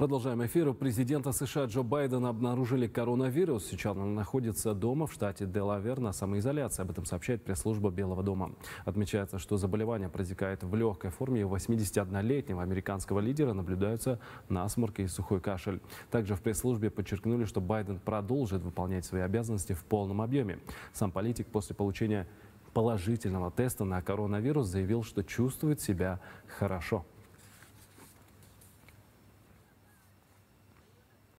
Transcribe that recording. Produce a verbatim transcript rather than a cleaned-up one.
Продолжаем эфир. У президента США Джо Байдена обнаружили коронавирус. Сейчас он находится дома в штате Делавэр на самоизоляции. Об этом сообщает пресс-служба Белого дома. Отмечается, что заболевание протекает в легкой форме. У восьмидесятиоднолетнего американского лидера наблюдаются насморк и сухой кашель. Также в пресс-службе подчеркнули, что Байден продолжит выполнять свои обязанности в полном объеме. Сам политик после получения положительного теста на коронавирус заявил, что чувствует себя хорошо.